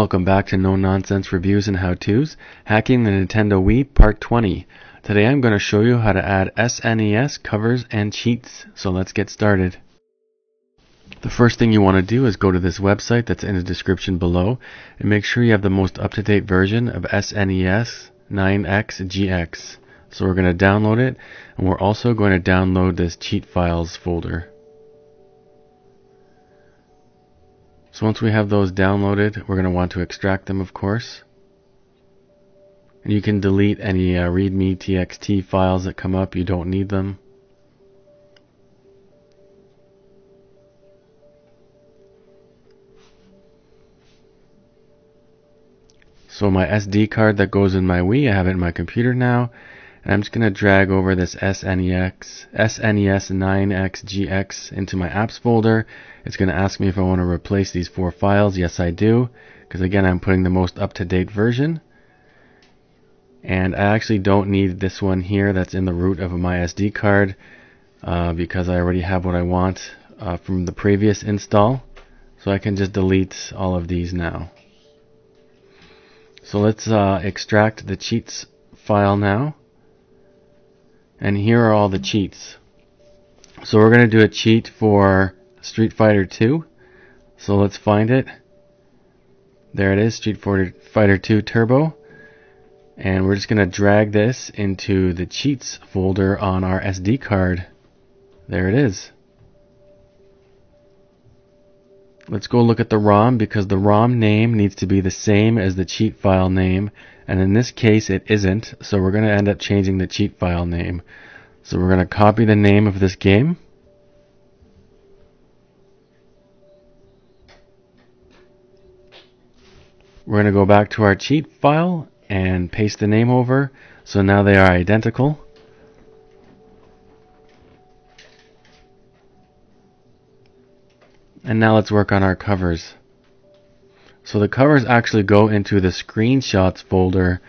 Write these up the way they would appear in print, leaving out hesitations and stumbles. Welcome back to No Nonsense Reviews and How-To's, Hacking the Nintendo Wii Part 20. Today I'm going to show you how to add SNES covers and cheats, so let's get started. The first thing you want to do is go to this website that's in the description below, and make sure you have the most up-to-date version of SNES 9X GX. So we're going to download it, and we're also going to download this cheat files folder. So once we have those downloaded, we're going to want to extract them, of course. And you can delete any readme txt files that come up. You don't need them. So my SD card that goes in my Wii, I have it in my computer now. And I'm just going to drag over this SNES 9X GX into my apps folder. It's going to ask me if I want to replace these four files. Yes, I do, because again, I'm putting the most up-to-date version. And I actually don't need this one here that's in the root of my SD card because I already have what I want from the previous install. So I can just delete all of these now. So let's extract the cheats file now. And here are all the cheats. So we're going to do a cheat for Street Fighter 2. So let's find it. There it is, Street Fighter 2 Turbo. And we're just going to drag this into the cheats folder on our SD card. There it is. Let's go look at the ROM, because the ROM name needs to be the same as the cheat file name, and in this case it isn't, so we're going to end up changing the cheat file name. So we're going to copy the name of this game, we're going to go back to our cheat file and paste the name over, so now they are identical. And now let's work on our covers. So the covers actually go into the screenshots folder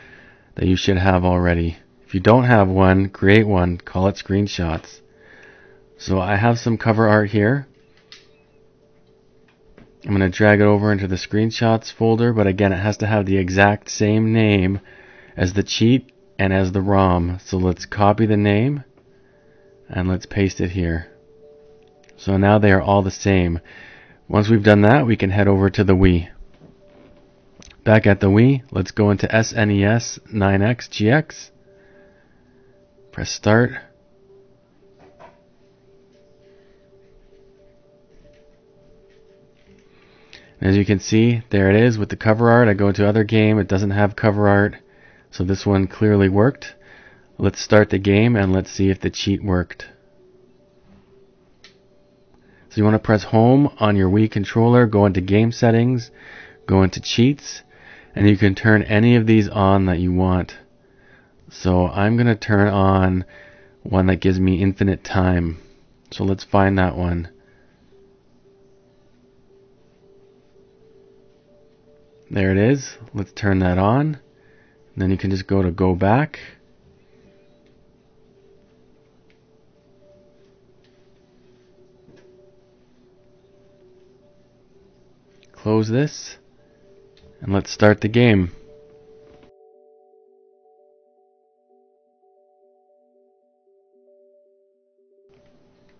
that you should have already. If you don't have one, create one, call it screenshots. So I have some cover art here. I'm going to drag it over into the screenshots folder, but again, it has to have the exact same name as the cheat and as the ROM. So let's copy the name and let's paste it here. So now they are all the same. Once we've done that, we can head over to the Wii. Back at the Wii, let's go into SNES 9X GX. Press start. And as you can see, there it is with the cover art. I go to other game, it doesn't have cover art. So this one clearly worked. Let's start the game and let's see if the cheat worked. So you want to press home on your Wii controller, go into game settings, go into cheats, and you can turn any of these on that you want. So I'm going to turn on one that gives me infinite time. So let's find that one. There it is. Let's turn that on. And then you can just go to go back. Close this, and let's start the game.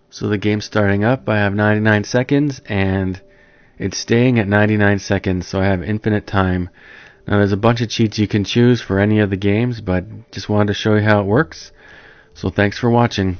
So the game's starting up, I have 99 seconds, and it's staying at 99 seconds, so I have infinite time. Now there's a bunch of cheats you can choose for any of the games, but just wanted to show you how it works. So thanks for watching.